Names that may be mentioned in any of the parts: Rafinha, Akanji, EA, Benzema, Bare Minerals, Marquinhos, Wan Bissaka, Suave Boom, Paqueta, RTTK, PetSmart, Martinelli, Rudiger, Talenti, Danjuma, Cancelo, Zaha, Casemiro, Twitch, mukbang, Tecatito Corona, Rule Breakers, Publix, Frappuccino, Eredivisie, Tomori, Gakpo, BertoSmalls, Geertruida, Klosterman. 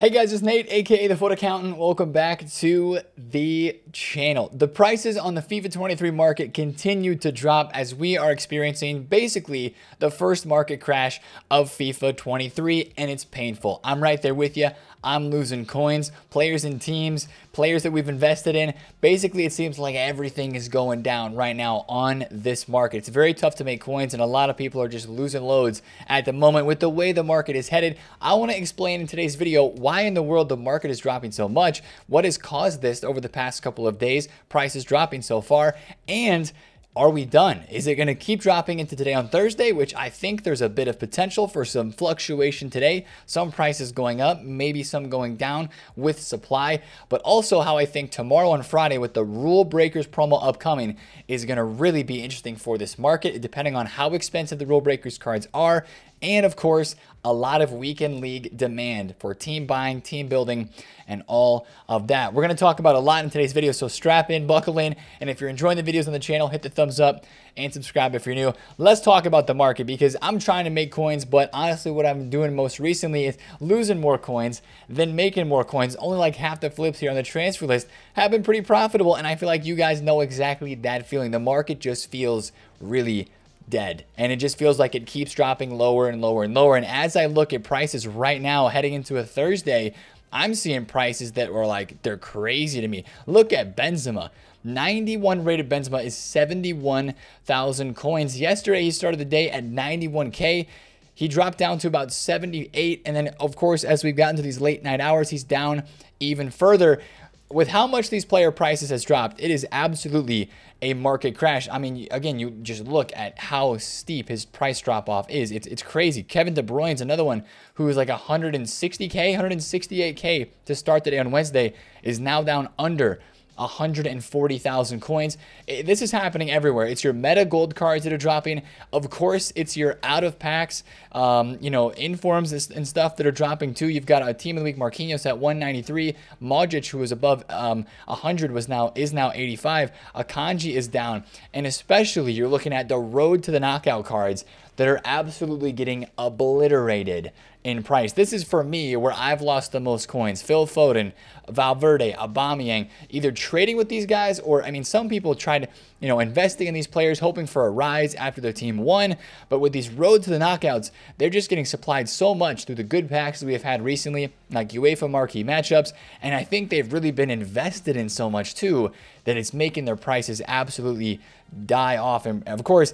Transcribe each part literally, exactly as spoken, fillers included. Hey guys, it's Nate, aka The Fut Accountant. Welcome back to the channel. The prices on the FIFA twenty-three market continue to drop as we are experiencing basically the first market crash of FIFA twenty-three, and it's painful. I'm right there with you. I'm losing coins, players and teams, players that we've invested in. Basically, it seems like everything is going down right now on this market. It's very tough to make coins, and a lot of people are just losing loads at the moment with the way the market is headed. I want to explain in today's video why in the world the market is dropping so much, what has caused this over the past couple of days, prices dropping so far, and are we done? Is it going to keep dropping into today on Thursday, which I think there's a bit of potential for some fluctuation today, some prices going up, maybe some going down with supply, but also how I think tomorrow and Friday with the Rule Breakers promo upcoming is going to really be interesting for this market, depending on how expensive the Rule Breakers cards are. And of course, a lot of weekend league demand for team buying, team building, and all of that. We're going to talk about a lot in today's video, so strap in, buckle in, and if you're enjoying the videos on the channel, hit the thumbs up and subscribe if you're new. Let's talk about the market, because I'm trying to make coins, but honestly, what I'm doing most recently is losing more coins than making more coins. Only like half the flips here on the transfer list have been pretty profitable, and I feel like you guys know exactly that feeling. The market just feels really dead, and it just feels like it keeps dropping lower and lower and lower. And as I look at prices right now heading into a Thursday, I'm seeing prices that were like, they're crazy to me. Look at Benzema. ninety-one rated Benzema is seventy-one thousand coins. Yesterday he started the day at ninety-one K. He dropped down to about seventy-eight, and then of course as we've gotten to these late night hours, he's down even further. With how much these player prices has dropped, it is absolutely a market crash. I mean, again, you just look at how steep his price drop off is. It's, it's crazy. Kevin De Bruyne's another one who is like one sixty K, one sixty-eight K to start the day on Wednesday, is now down under one hundred forty thousand coins. This is happening everywhere. It's your meta gold cards that are dropping. Of course, it's your out of packs, um, you know, informs and stuff that are dropping too. You've got a team of the week, Marquinhos at one ninety-three. Modric, who was above um, one hundred, was now is now eighty-five. Akanji is down. And especially you're looking at the road to the knockout cards that are absolutely getting obliterated in price. This is for me where I've lost the most coins. Phil Foden, Valverde, Aubameyang, either trading with these guys, or I mean, some people tried, you know, investing in these players, hoping for a rise after their team won. But with these road to the knockouts, they're just getting supplied so much through the good packs that we have had recently, like UEFA marquee matchups. And I think they've really been invested in so much too, that it's making their prices absolutely die off. And of course,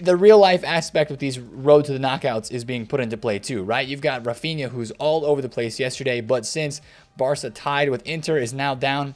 the real life aspect with these road to the knockouts is being put into play too, right? You've got Rafinha, who's all over the place yesterday, but since Barca tied with Inter, is now down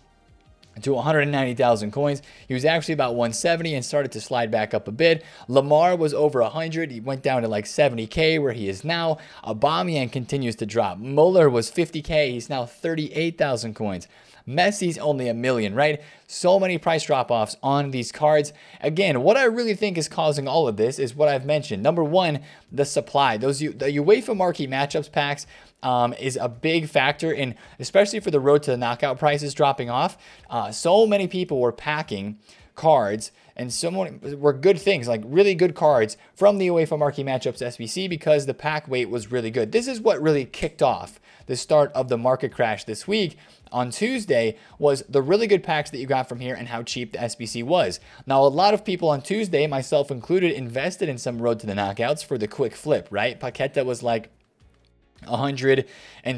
to one hundred ninety thousand coins. He was actually about one seventy and started to slide back up a bit. Lamar was over one hundred. He went down to like seventy K where he is now. Aubameyang continues to drop. Muller was fifty K. He's now thirty-eight thousand coins. Messi's only a million, right? So many price drop-offs on these cards. Again, what I really think is causing all of this is what I've mentioned. Number one, the supply. Those the UEFA marquee matchups packs um, is a big factor in, especially for the road to the knockout prices dropping off. Uh, so many people were packing cards, and so many were good things, like really good cards from the UEFA marquee matchups S B C, because the pack weight was really good. This is what really kicked off the start of the market crash this week on Tuesday, was the really good packs that you got from here and how cheap the S B C was. Now, a lot of people on Tuesday, myself included, invested in some road to the knockouts for the quick flip, right? Paqueta was like one hundred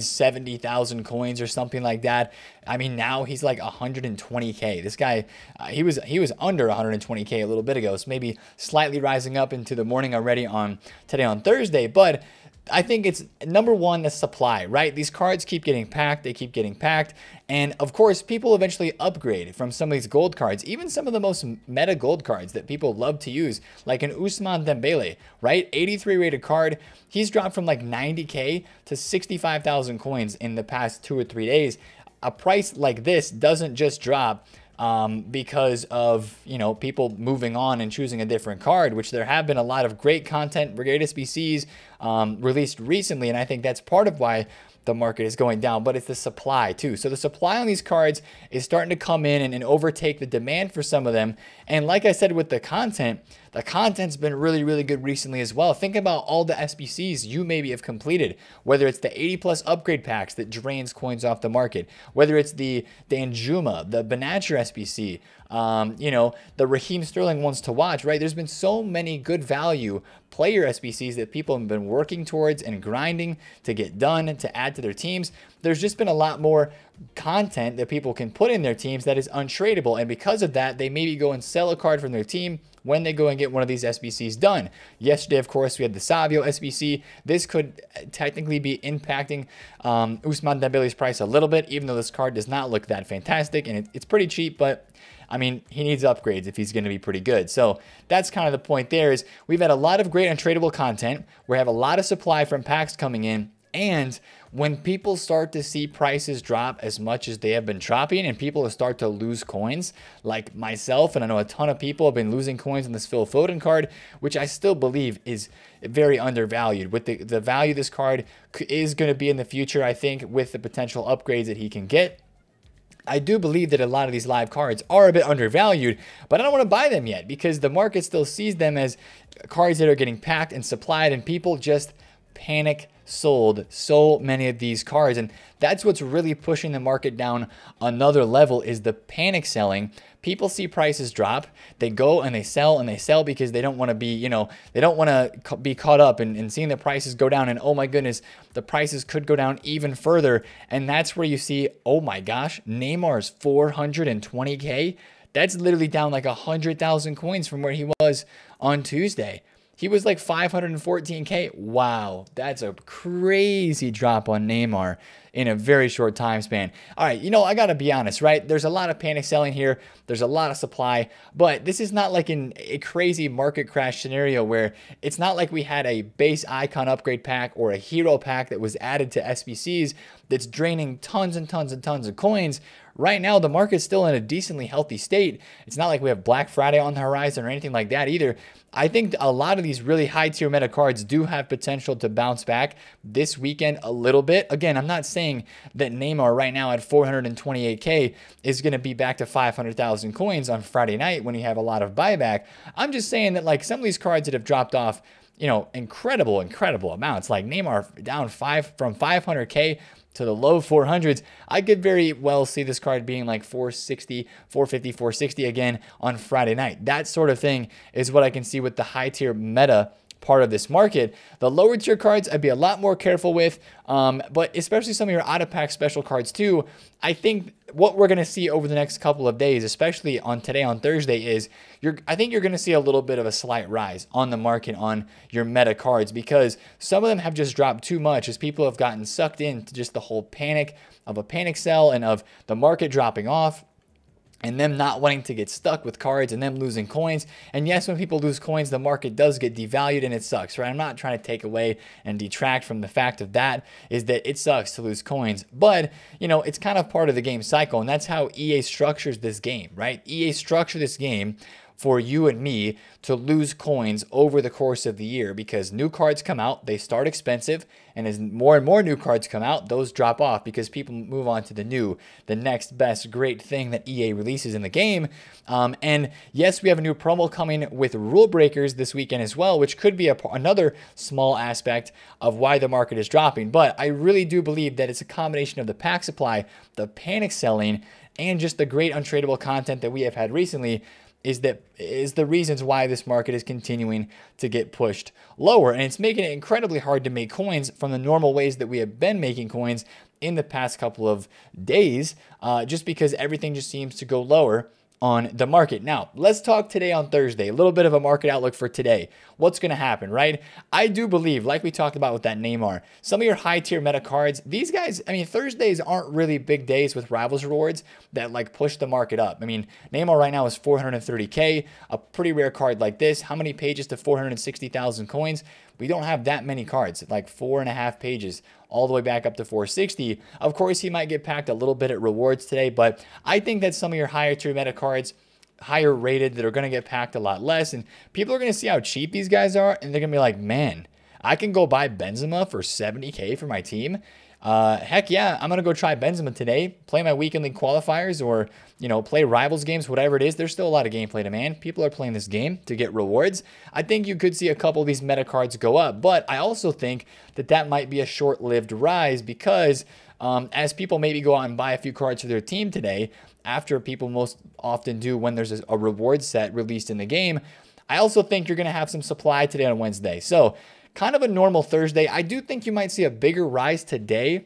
seventy thousand coins or something like that. I mean, now he's like one hundred twenty K. This guy, uh, he was he was under one hundred twenty K a little bit ago, so maybe slightly rising up into the morning already on today on Thursday. But I think it's number one, the supply, right? These cards keep getting packed. They keep getting packed. And of course, people eventually upgrade from some of these gold cards, even some of the most meta gold cards that people love to use, like an Ousmane Dembele, right? eighty-three rated card. He's dropped from like ninety K to sixty-five thousand coins in the past two or three days. A price like this doesn't just drop Um, because of, you know, people moving on and choosing a different card, which there have been a lot of great content, great S B Cs um, released recently. And I think that's part of why the market is going down, but it's the supply too. So the supply on these cards is starting to come in and, and overtake the demand for some of them. And like I said, with the content, The content's been really, really good recently as well. Think about all the S B Cs you maybe have completed, whether it's the eighty plus upgrade packs that drains coins off the market, whether it's the Danjuma, the Benacer S B C, um, you know, the Raheem Sterling ones to watch, right? There's been so many good value player S B Cs that people have been working towards and grinding to get done and to add to their teams. There's just been a lot more content that people can put in their teams that is untradeable. And because of that, they maybe go and sell a card from their team when they go and get one of these S B Cs done. Yesterday, of course, we had the Savio S B C. This could technically be impacting um, Ousmane Dembele's price a little bit, even though this card does not look that fantastic. And it, it's pretty cheap, but I mean, he needs upgrades if he's going to be pretty good. So that's kind of the point there is we've had a lot of great untradeable content. We have a lot of supply from packs coming in. And when people start to see prices drop as much as they have been dropping and people start to lose coins, like myself, and I know a ton of people have been losing coins on this Phil Foden card, which I still believe is very undervalued. With the, the value this card is going to be in the future, I think, with the potential upgrades that he can get, I do believe that a lot of these live cards are a bit undervalued, but I don't want to buy them yet because the market still sees them as cards that are getting packed and supplied, and people just panic sold so many of these cards. And that's what's really pushing the market down another level is the panic selling. People see prices drop, they go and they sell and they sell because they don't want to be, you know, they don't want to be caught up in, in seeing the prices go down. And oh my goodness, the prices could go down even further. And that's where you see, oh my gosh, Neymar's four hundred twenty K. That's literally down like one hundred thousand coins from where he was on Tuesday. He was like five hundred fourteen K. Wow, that's a crazy drop on Neymar in a very short time span. All right, you know, I got to be honest, right? There's a lot of panic selling here. There's a lot of supply, but this is not like in a crazy market crash scenario where it's not like we had a base icon upgrade pack or a hero pack that was added to S B Cs that's draining tons and tons and tons of coins. Right now, the market's still in a decently healthy state. It's not like we have Black Friday on the horizon or anything like that either. I think a lot of these really high tier meta cards do have potential to bounce back this weekend a little bit. Again, I'm not saying that Neymar right now at four hundred twenty-eight K is going to be back to five hundred thousand coins on Friday night when you have a lot of buyback. I'm just saying that like some of these cards that have dropped off, you know, incredible, incredible amounts like Neymar down five from five hundred K to the low four hundreds, I could very well see this card being like four sixty, four fifty, four sixty again on Friday night. That sort of thing is what I can see with the high tier meta part of this market. The lower tier cards, I'd be a lot more careful with, um, but especially some of your out of pack special cards too. I think what we're going to see over the next couple of days, especially on today, on Thursday, is you're, I think you're going to see a little bit of a slight rise on the market on your meta cards because some of them have just dropped too much as people have gotten sucked into just the whole panic of a panic sell and of the market dropping off and them not wanting to get stuck with cards and them losing coins. And yes, when people lose coins, the market does get devalued and it sucks, right? I'm not trying to take away and detract from the fact of that is that it sucks to lose coins, but you know, it's kind of part of the game cycle and that's how E A structures this game, right? E A structure this game for you and me to lose coins over the course of the year because new cards come out, they start expensive, and as more and more new cards come out, those drop off because people move on to the new, the next best great thing that E A releases in the game. Um, and yes, we have a new promo coming with Rule Breakers this weekend as well, which could be a, another small aspect of why the market is dropping. But I really do believe that it's a combination of the pack supply, the panic selling, and just the great untradeable content that we have had recently is that is the reasons why this market is continuing to get pushed lower. And it's making it incredibly hard to make coins from the normal ways that we have been making coins in the past couple of days, uh, just because everything just seems to go lower on the market. Now, let's talk today on Thursday, a little bit of a market outlook for today. What's going to happen, right? I do believe, like we talked about with that Neymar, some of your high tier meta cards, these guys, I mean, Thursdays aren't really big days with Rivals rewards that like push the market up. I mean, Neymar right now is four hundred thirty K, a pretty rare card like this. How many pages to four hundred sixty thousand coins? We don't have that many cards, like four and a half pages, all the way back up to four sixty. Of course, he might get packed a little bit at rewards today, but I think that some of your higher tier meta cards, higher rated, that are going to get packed a lot less, and people are going to see how cheap these guys are, and they're going to be like, man, I can go buy Benzema for seventy K for my team. Uh, heck yeah, I'm going to go try Benzema today, play my weekend league qualifiers, or, you know, play rivals games, whatever it is. There's still a lot of gameplay demand. People are playing this game to get rewards. I think you could see a couple of these meta cards go up, but I also think that that might be a short-lived rise because um, as people maybe go out and buy a few cards for their team today, after people most often do when there's a reward set released in the game, I also think you're going to have some supply today on Wednesday. So kind of a normal Thursday. I do think you might see a bigger rise today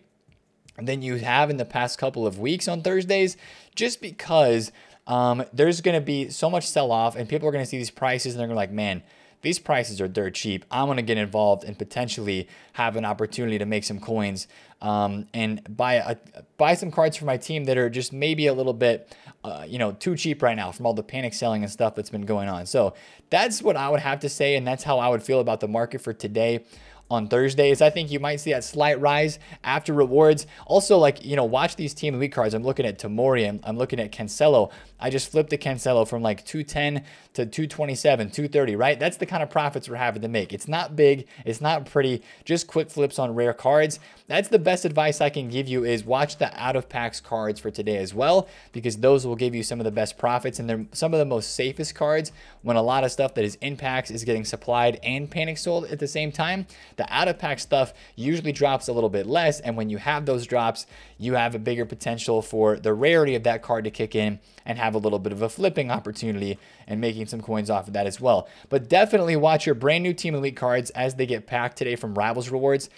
than you have in the past couple of weeks on Thursdays, just because um, there's going to be so much sell-off and people are going to see these prices and they're going to be like, man, these prices are dirt cheap. I'm going to get involved and potentially have an opportunity to make some coins um, and buy a, buy some cards for my team that are just maybe a little bit, uh, you know, too cheap right now from all the panic selling and stuff that's been going on. So that's what I would have to say, and that's how I would feel about the market for today. On Thursdays, I think you might see that slight rise after rewards. Also, like, you know, watch these team elite cards. I'm looking at Tomori. I'm, I'm looking at Cancelo. I just flipped the Cancelo from like two ten to two twenty-seven, two thirty, right? That's the kind of profits we're having to make. It's not big. It's not pretty. Just quick flips on rare cards. That's the best advice I can give you is watch the out-of-packs cards for today as well, because those will give you some of the best profits, and they're some of the most safest cards when a lot of stuff that is in packs is getting supplied and panic sold at the same time. The out-of-pack stuff usually drops a little bit less, and when you have those drops, you have a bigger potential for the rarity of that card to kick in and have a little bit of a flipping opportunity and making some coins off of that as well. But definitely watch your brand new Team Elite cards as they get packed today from Rivals Rewards.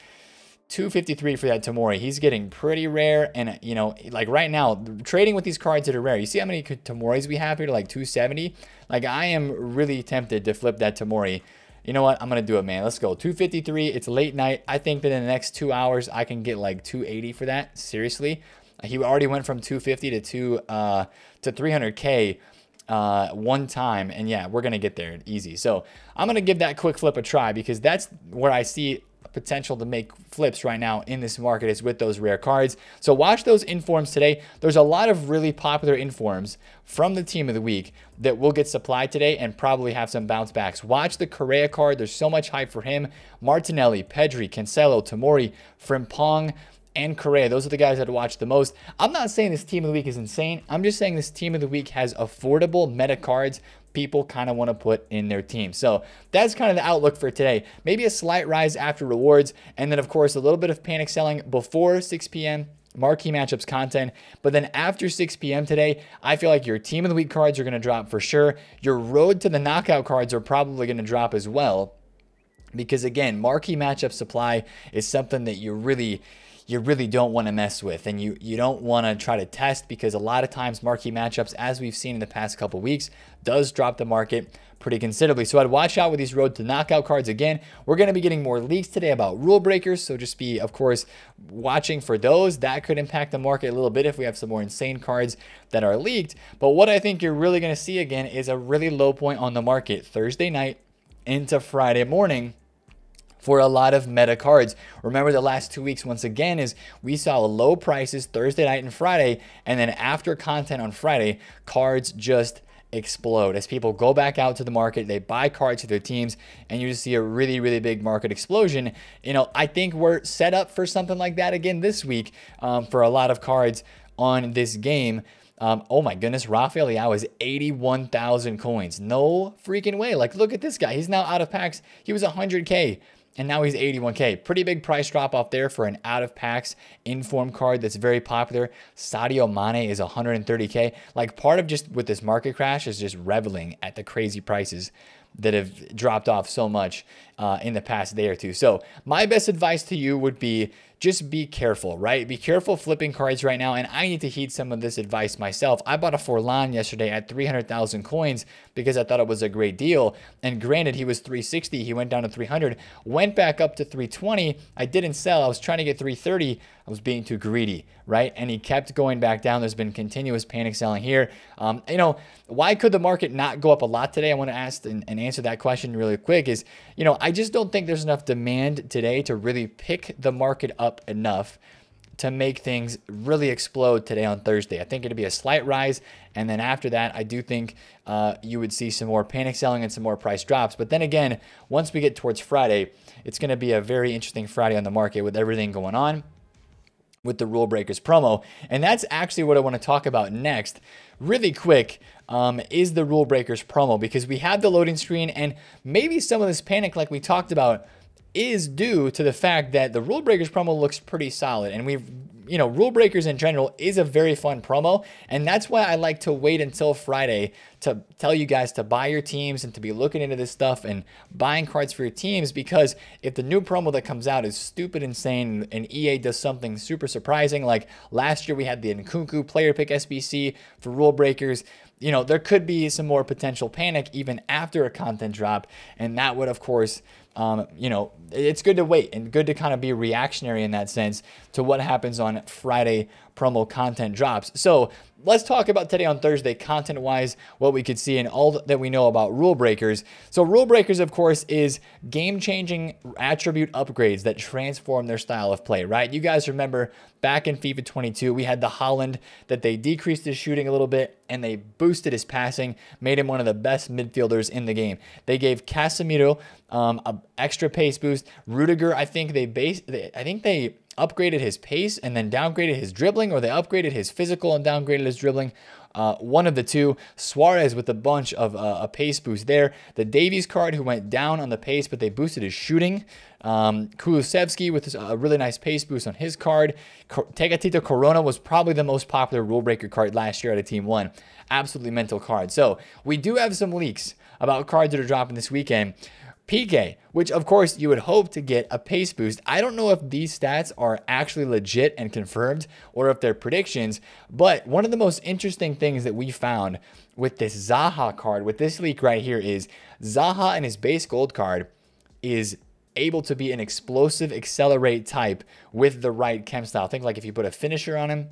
two fifty-three for that Tomori. He's getting pretty rare, and, you know, like right now, trading with these cards that are rare. You see how many Tomoris we have here, like two seventy? Like, I am really tempted to flip that Tomori. You know what? I'm going to do it, man. Let's go. two fifty-three. It's late night. I think that in the next two hours, I can get like two eighty for that. Seriously. He already went from two fifty to two uh, to three hundred K uh, one time. And yeah, we're going to get there easy. So I'm going to give that quick flip a try, because that's where I see potential to make flips right now in this market is with those rare cards. So watch those informs today. There's a lot of really popular informs from the team of the week that will get supplied today and probably have some bounce backs. Watch the Correa card. There's so much hype for him. Martinelli, Pedri, Cancelo, Tomori, Frimpong, and Correa. Those are the guys that watch the most. I'm not saying this team of the week is insane. I'm just saying this team of the week has affordable meta cards people kind of want to put in their team. So that's kind of the outlook for today. Maybe a slight rise after rewards, and then of course a little bit of panic selling before six P M marquee matchups content. But then after six P M today, I feel like your team of the week cards are going to drop for sure. Your road to the knockout cards are probably going to drop as well, because again, marquee matchup supply is something that you really you really don't want to mess with, and you you don't want to try to test, because a lot of times marquee matchups, as we've seen in the past couple weeks, does drop the market pretty considerably. So I'd watch out with these road to knockout cards. Again, we're going to be getting more leaks today about rule breakers, so just be, of course, watching for those. That could impact the market a little bit if we have some more insane cards that are leaked. But what I think you're really going to see again is a really low point on the market Thursday night into Friday morning for a lot of meta cards. Remember, the last two weeks, once again, is we saw low prices Thursday night and Friday, and then after content on Friday, cards just explode as people go back out to the market. They buy cards to their teams, and you just see a really, really big market explosion. You know, I think we're set up for something like that again this week um, for a lot of cards on this game. Um, oh my goodness, Rafael Leao is eighty-one thousand coins. No freaking way. Like, look at this guy. He's now out of packs. He was one hundred K. And now he's eighty-one K. Pretty big price drop off there for an out-of-packs inform card that's very popular. Sadio Mane is one hundred thirty K. Like, part of just with this market crash is just reveling at the crazy prices that have dropped off so much uh, in the past day or two. So my best advice to you would be just be careful, right? Be careful flipping cards right now. And I need to heed some of this advice myself. I bought a Forlan yesterday at three hundred thousand coins because I thought it was a great deal. And granted, he was three sixty. He went down to three hundred, went back up to three twenty. I didn't sell. I was trying to get three thirty. I was being too greedy, right? And he kept going back down. There's been continuous panic selling here. Um, you know, why could the market not go up a lot today? I want to ask and, and answer that question really quick is, you know, I just don't think there's enough demand today to really pick the market up enough to make things really explode today on Thursday. I think it'd be a slight rise, and then after that, I do think uh, you would see some more panic selling and some more price drops. But then again, once we get towards Friday, it's going to be a very interesting Friday on the market with everything going on. with the Rule Breakers promo. And that's actually what I want to talk about next. Really quick um, is the Rule Breakers promo, because we had the loading screen, and maybe some of this panic like we talked about is due to the fact that the Rule Breakers promo looks pretty solid, and we've you know, Rule Breakers in general is a very fun promo, and that's why I like to wait until Friday to tell you guys to buy your teams and to be looking into this stuff and buying cards for your teams, because if the new promo that comes out is stupid insane and E A does something super surprising, like last year we had the Nkunku player pick S B C for Rule Breakers, you know, there could be some more potential panic even after a content drop, and that would, of course, Um, you know, it's good to wait and good to kind of be reactionary in that sense to what happens on Friday promo content drops. So let's talk about today on Thursday, content-wise, what we could see and all that we know about Rule Breakers. So Rule Breakers, of course, is game-changing attribute upgrades that transform their style of play, right? You guys remember back in FIFA twenty-two, we had the Haaland that they decreased his shooting a little bit and they boosted his passing, made him one of the best midfielders in the game. They gave Casemiro um, a extra pace boost. Rudiger, I think they base, they, I think they upgraded his pace and then downgraded his dribbling, or they upgraded his physical and downgraded his dribbling. Uh, one of the two. Suarez with a bunch of uh, a pace boost there. The Davies card, who went down on the pace, but they boosted his shooting. Um, Kulusevski with a uh, really nice pace boost on his card. Tecatito Corona was probably the most popular Rule Breaker card last year out of Team One. Absolutely mental card. So we do have some leaks about cards that are dropping this weekend. P K, which of course you would hope to get a pace boost. I don't know if these stats are actually legit and confirmed or if they're predictions, but one of the most interesting things that we found with this Zaha card, with this leak right here, is Zaha and his base gold card is able to be an explosive accelerate type with the right chem style. I think like if you put a finisher on him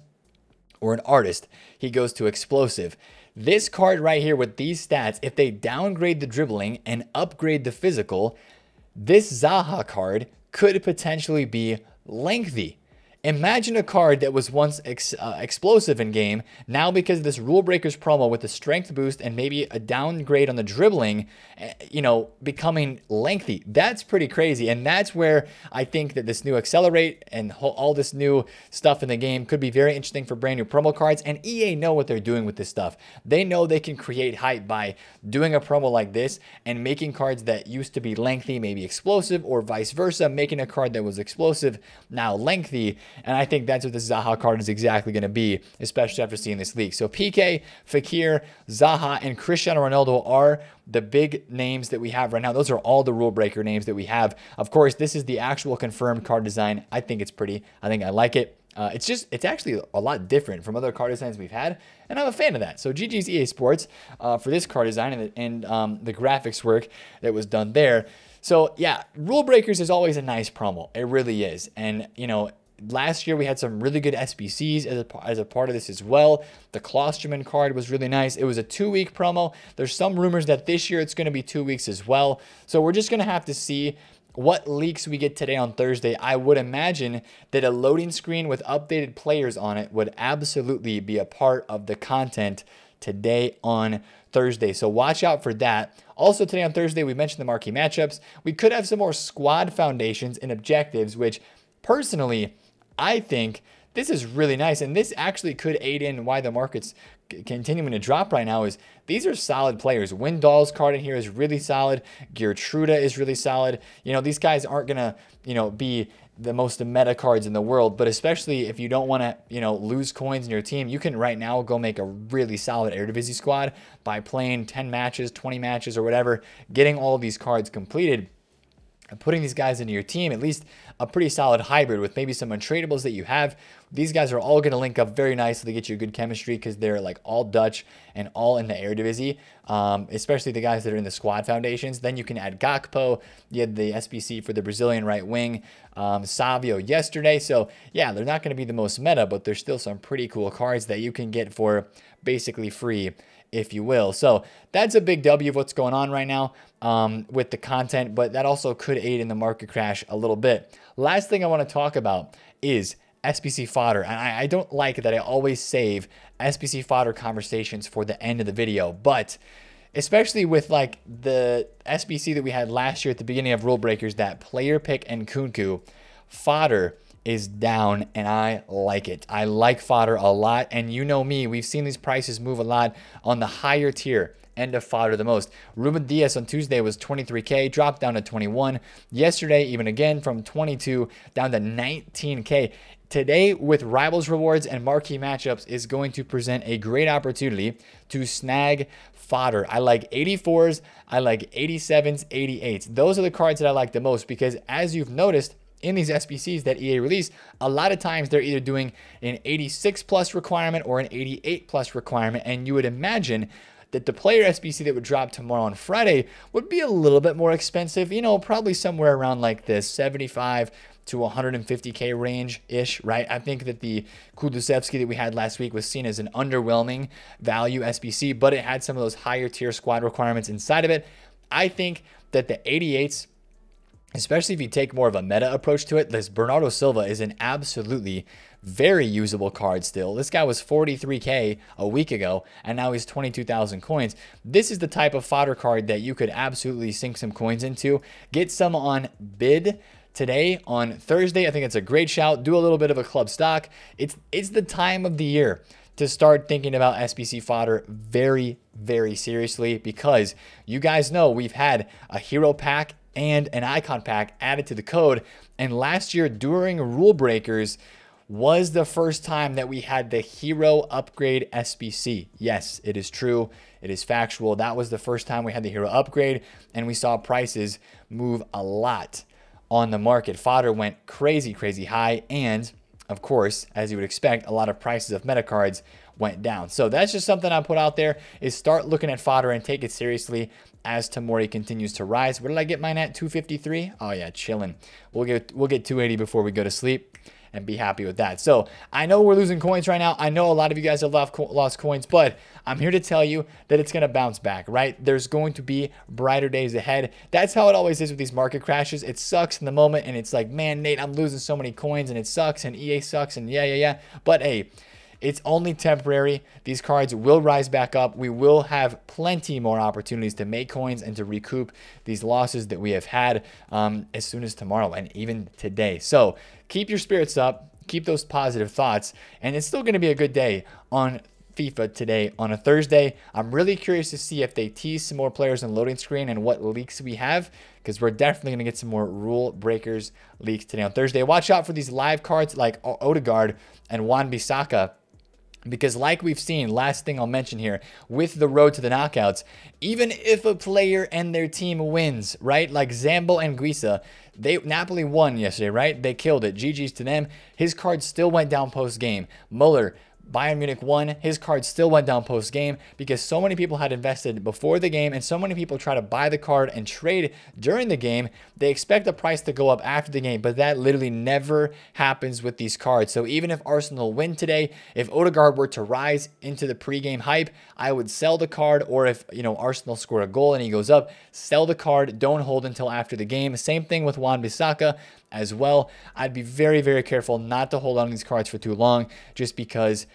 or an artist, he goes to explosive. This card right here with these stats, if they downgrade the dribbling and upgrade the physical, this Zaha card could potentially be lengthy. Imagine a card that was once ex uh, explosive in game, now because of this Rule Breakers promo with the strength boost and maybe a downgrade on the dribbling, you know, becoming lengthy. That's pretty crazy. And that's where I think that this new Accelerate and all this new stuff in the game could be very interesting for brand new promo cards. And E A know what they're doing with this stuff. They know they can create hype by doing a promo like this and making cards that used to be lengthy, maybe explosive, or vice versa, making a card that was explosive, now lengthy. And I think that's what the Zaha card is exactly going to be, especially after seeing this leak. So P K, Fekir, Zaha, and Cristiano Ronaldo are the big names that we have right now. Those are all the Rule Breaker names that we have. Of course, this is the actual confirmed card design. I think it's pretty. I think I like it. Uh, it's just, it's actually a lot different from other card designs we've had, and I'm a fan of that. So G G's E A Sports uh, for this card design and, and um, the graphics work that was done there. So yeah, Rule Breakers is always a nice promo. It really is. And, you know, last year, we had some really good S B Cs as a, as a part of this as well. The Klosterman card was really nice. It was a two-week promo. There's some rumors that this year it's going to be two weeks as well. So we're just going to have to see what leaks we get today on Thursday. I would imagine that a loading screen with updated players on it would absolutely be a part of the content today on Thursday. So watch out for that. Also today on Thursday, we mentioned the marquee matchups. We could have some more squad foundations and objectives, which personally, I think this is really nice, and this actually could aid in why the market's continuing to drop right now. Is these are solid players. Windall's card in here is really solid. Geertruida is really solid. You know, these guys aren't gonna, you know, be the most meta cards in the world, but especially if you don't want to, you know, lose coins in your team, you can right now go make a really solid Eredivisie squad by playing ten matches, twenty matches, or whatever, getting all of these cards completed. Putting these guys into your team, at least a pretty solid hybrid with maybe some untradeables that you have. These guys are all going to link up very nicely to get you good chemistry because they're like all Dutch and all in the Eredivisie, um, especially the guys that are in the squad foundations. Then you can add Gakpo. You had the S B C for the Brazilian right wing, um, Savio yesterday. So yeah, they're not going to be the most meta, but there's still some pretty cool cards that you can get for basically free, if you will. So that's a big W of what's going on right now um, with the content, but that also could aid in the market crash a little bit. Last thing I want to talk about is S B C fodder. And I, I don't like that I always save S B C fodder conversations for the end of the video, but especially with like the S B C that we had last year at the beginning of Rule Breakers, that player pick and Nkunku, fodder is down, and I like it. I like fodder a lot, and you know me, we've seen these prices move a lot on the higher tier end of fodder the most. Ruben Dias on Tuesday was twenty-three K, dropped down to twenty-one. Yesterday, even again, from twenty-two down to nineteen K. Today, with Rivals Rewards and Marquee Matchups, is going to present a great opportunity to snag fodder. I like eighty-fours, I like eighty-sevens, eighty-eights. Those are the cards that I like the most because, as you've noticed, in these S B Cs that E A release, a lot of times they're either doing an eighty-six plus requirement or an eighty-eight plus requirement, and you would imagine that the player S B C that would drop tomorrow on Friday would be a little bit more expensive, you know, probably somewhere around like this seventy-five to one hundred fifty K range-ish, right? I think that the Kulusevski that we had last week was seen as an underwhelming value S B C, but it had some of those higher tier squad requirements inside of it. I think that the eighty-eights, especially if you take more of a meta approach to it, this Bernardo Silva is an absolutely very usable card still. This guy was forty-three K a week ago, and now he's twenty-two thousand coins. This is the type of fodder card that you could absolutely sink some coins into. Get some on bid today on Thursday. I think it's a great shout. Do a little bit of a club stock. It's, it's the time of the year to start thinking about S B C fodder very, very seriously because you guys know we've had a hero pack and an icon pack added to the code. And last year during Rule Breakers was the first time that we had the hero upgrade S B C. Yes, it is true. It is factual. That was the first time we had the hero upgrade, and we saw prices move a lot on the market. Fodder went crazy, crazy high. And of course, as you would expect, a lot of prices of meta cards went down. So that's just something I put out there is start looking at fodder and take it seriously as Tomori continues to rise. Where did I get mine at? two fifty-three? Oh yeah, chilling. We'll get we'll get two eighty before we go to sleep and be happy with that. So I know we're losing coins right now. I know a lot of you guys have lost coins, but I'm here to tell you that it's going to bounce back, right? There's going to be brighter days ahead. That's how it always is with these market crashes. It sucks in the moment, and it's like, man, Nate, I'm losing so many coins, and it sucks, and E A sucks, and yeah, yeah, yeah. But hey, it's only temporary. These cards will rise back up. We will have plenty more opportunities to make coins and to recoup these losses that we have had um, as soon as tomorrow and even today. So keep your spirits up, keep those positive thoughts, and it's still going to be a good day on FIFA today on a Thursday. I'm really curious to see if they tease some more players on loading screen and what leaks we have, because we're definitely going to get some more Rule Breakers leaks today on Thursday. Watch out for these live cards like Odegaard and Wan Bissaka. Because like we've seen, last thing I'll mention here, with the road to the knockouts, even if a player and their team wins, right? Like Zambo and Guisa, they Napoli won yesterday, right? They killed it. G G's to them. His card still went down post-game. Muller, Bayern Munich won. His card still went down post-game because so many people had invested before the game and so many people try to buy the card and trade during the game. They expect the price to go up after the game, but that literally never happens with these cards. So even if Arsenal win today, if Odegaard were to rise into the pregame hype, I would sell the card. Or if, you know, Arsenal scored a goal and he goes up, sell the card. Don't hold until after the game. Same thing with Wan Bissaka as well. I'd be very, very careful not to hold on to these cards for too long just because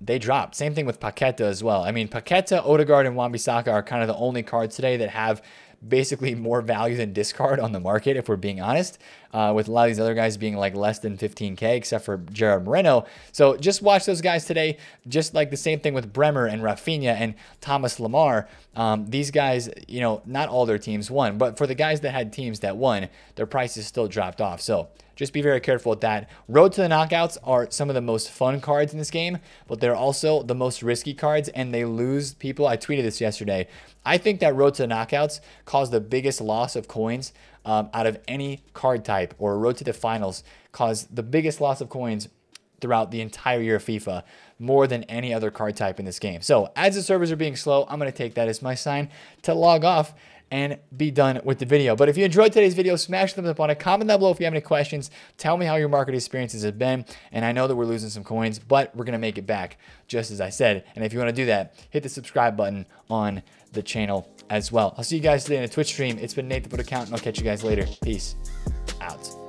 they dropped. Same thing with Paqueta as well. I mean, Paqueta, Odegaard, and Wan-Bissaka are kind of the only cards today that have basically more value than discard on the market, if we're being honest, uh, with a lot of these other guys being like less than fifteen K, except for Gerard Moreno. So just watch those guys today, just like the same thing with Bremer and Rafinha and Thomas Lamar. Um, these guys, you know, not all their teams won, but for the guys that had teams that won, their prices still dropped off. So just be very careful with that. Road to the knockouts are some of the most fun cards in this game, but they're also the most risky cards, and they lose people. I tweeted this yesterday. I think that road to the knockouts caused the biggest loss of coins um, out of any card type, or road to the finals caused the biggest loss of coins throughout the entire year of FIFA, more than any other card type in this game. So as the servers are being slow, I'm going to take that as my sign to log off and be done with the video. But if you enjoyed today's video, smash the thumbs up on it. Comment down below if you have any questions. Tell me how your market experiences have been. And I know that we're losing some coins, but we're going to make it back, just as I said. And if you want to do that, hit the subscribe button on the channel as well. I'll see you guys today in a Twitch stream. It's been Nate the Fut Accountant. I'll catch you guys later. Peace out.